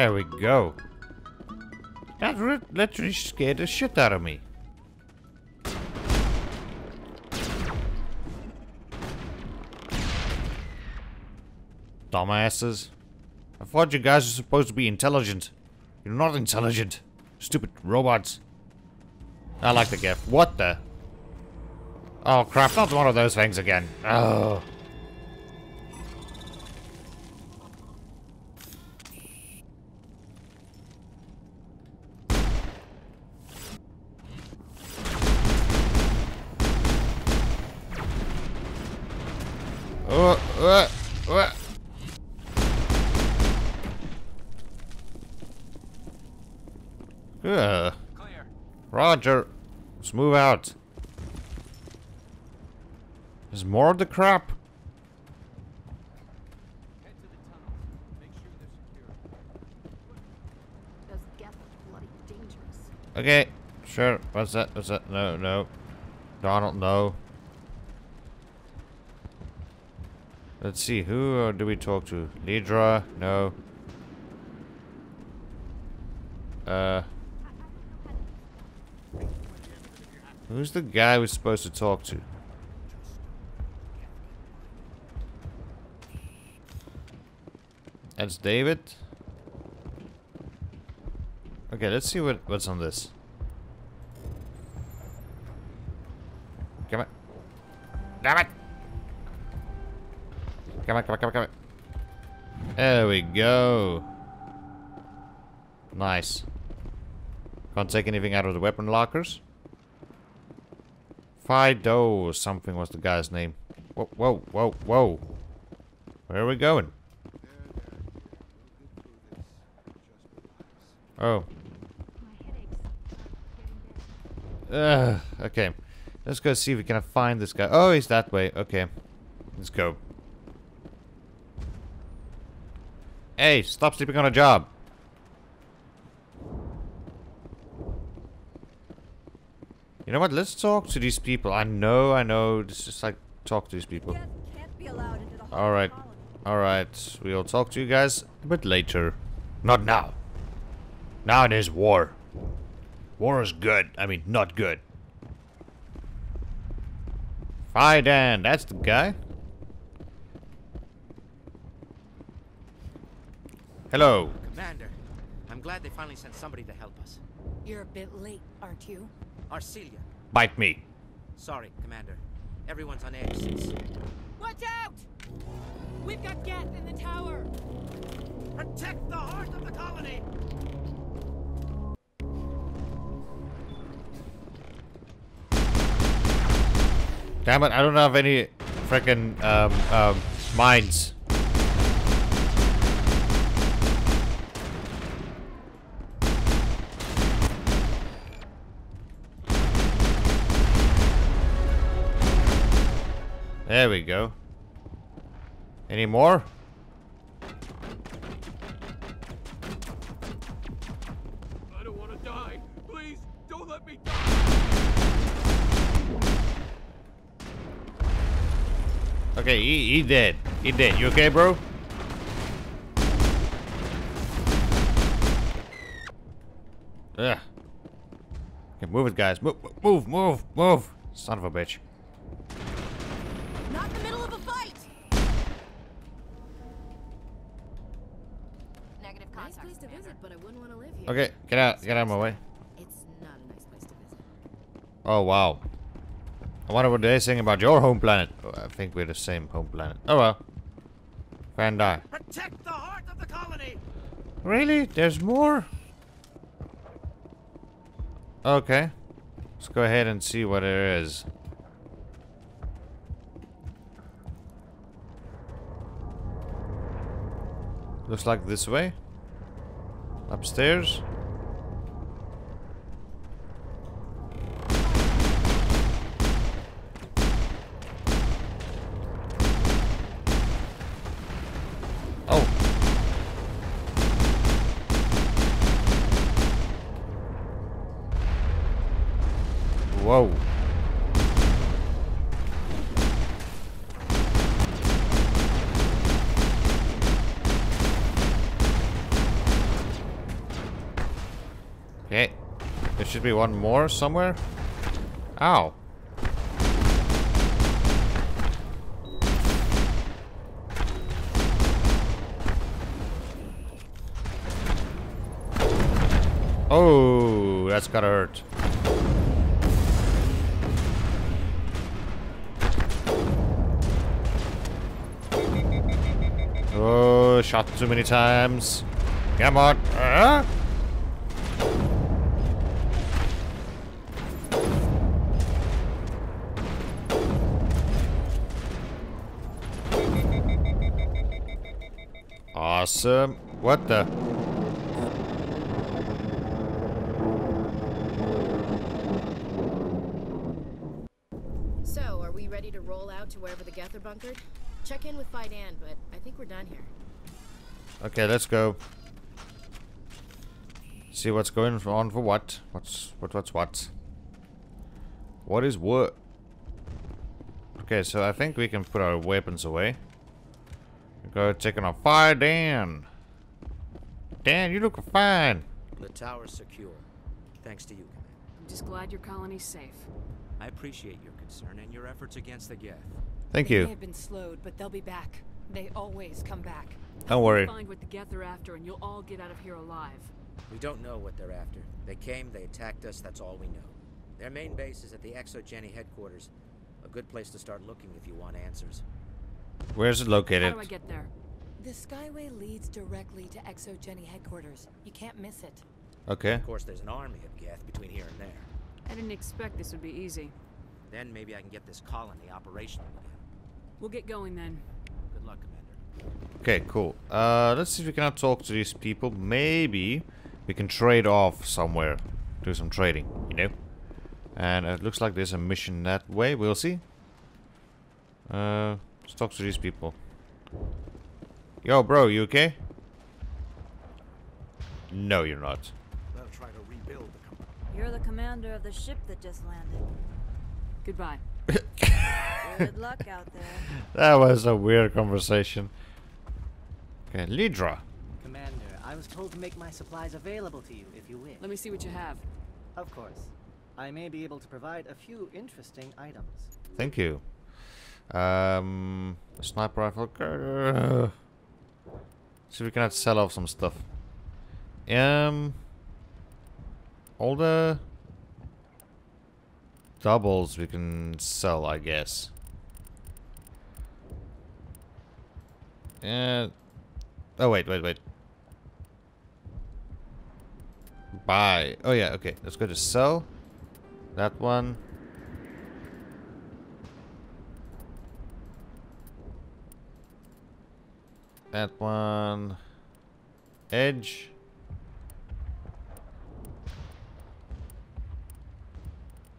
There we go. That literally scared the shit out of me. Dumbasses. I thought you guys were supposed to be intelligent. You're not intelligent. Stupid robots. I like the GETH. What the? Oh crap, not one of those things again. Oh. Clear. Roger. Let's move out. There's more of the crap. Head to the tunnels. Make sure they're secure. Those gaps are bloody dangerous. Okay, sure. What's that? What's that? No, no. Donald, no. Let's see, who do we talk to? Lydra? No. Who's the guy we're supposed to talk to? That's David. Okay, let's see what's on this. Come on. Damn it! Come on, come on, come on, come on. There we go. Nice. Can't take anything out of the weapon lockers. Fido or something was the guy's name. Whoa, whoa, whoa, whoa. Where are we going? Oh. Okay. Let's go see if we can find this guy. Oh, he's that way. Okay. Let's go. Hey, stop sleeping on a job. You know what? Let's talk to these people. I know. It's just like, talk to these people. Alright. Alright. We'll talk to you guys a bit later. Not now. Now it is war. War is good. I mean, not good. Fi Dan. That's the guy. Hello. Commander, I'm glad they finally sent somebody to help us. You're a bit late, aren't you? Arcelia. Bite me. Sorry, Commander. Everyone's on edge since... Watch out! We've got GETH in the tower! Protect the heart of the colony! Damn it, I don't have any frickin' mines. There we go. Any more? I don't want to die. Please, don't let me die. Okay, he dead. He dead. You okay, bro? Ugh. Okay, move it, guys. Move, move, move, move. Son of a bitch. Not in the middle of a fight. Negative contact. Nice place to visit, but I wouldn't want to live here. Okay, get out of my way. It's not a nice place to visit. Oh wow. I wonder what they're saying about your home planet. Oh, I think we're the same home planet. Oh well. Fai Dan. Protect the heart of the colony. Really? There's more? Okay. Let's go ahead and see what there is. Looks like this way. Upstairs. Oh. Whoa. should be one more somewhere. Ow. Oh, that's gotta hurt. Oh, shot too many times. Come on. Awesome. What the? So, are we ready to roll out to wherever the Geth are bunkered? Check in with Fi Dan, but I think we're done here. Okay, let's go. See what's going on for what? What's what? What is what? Okay, so I think we can put our weapons away. Go checking on Fi Dan. Dan, you look fine. The tower's secure, thanks to you. I'm just glad your colony's safe. I appreciate your concern and your efforts against the Geth. Thank you. They have been slowed, but they'll be back. They always come back. Don't worry. Find what the Geth are after, and you'll all get out of here alive. We don't know what they're after. They came, they attacked us. That's all we know. Their main base is at the Exogeni headquarters. A good place to start looking if you want answers. Where's it located? How do I get there? The skyway leads directly to Exogeni headquarters. You can't miss it. Okay. Of course, there's an army of Geth between here and there. I didn't expect this would be easy. Then maybe I can get this colony operational again. We'll get going then. Good luck, Commander. Okay, cool. Let's see if we can talk to these people. Maybe we can trade off somewhere. Do some trading, you know? And it looks like there's a mission that way. We'll see. Let's talk to these people. Yo, bro, you okay? No, you're not. They'll try to rebuild the company. You're the commander of the ship that just landed. Goodbye. Good luck out there. That was a weird conversation. Okay, Lydra. Commander, I was told to make my supplies available to you if you wish. Let me see what you have. Of course. I may be able to provide a few interesting items. Thank you. A sniper rifle. See if we cannot sell off some stuff. All the doubles we can sell, I guess. Oh wait. Buy. Oh yeah. Okay. Let's go to sell. That one. That one. Edge.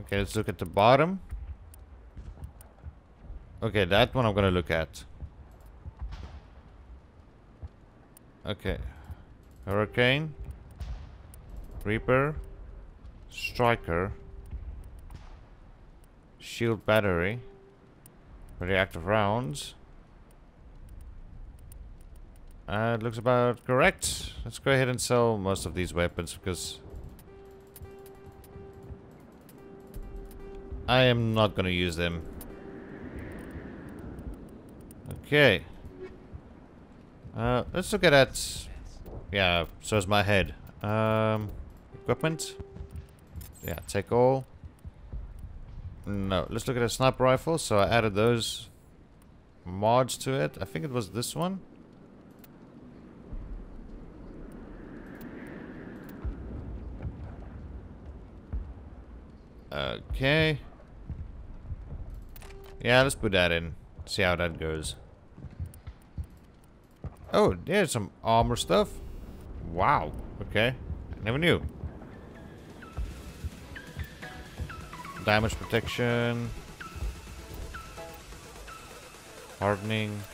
Okay, let's look at the bottom. Okay, that one I'm gonna look at. Okay. Hurricane. Reaper. Striker. Shield battery. Reactive rounds. It looks about correct. Let's go ahead and sell most of these weapons because I am not going to use them. Okay. Let's look at that. Yeah, so is my head. Equipment. Yeah, take all. No, let's look at a sniper rifle. So I added those mods to it. I think it was this one. Okay. Yeah, let's put that in. See how that goes. Oh, there's some armor stuff. Wow. Okay. I never knew. Damage protection. Hardening.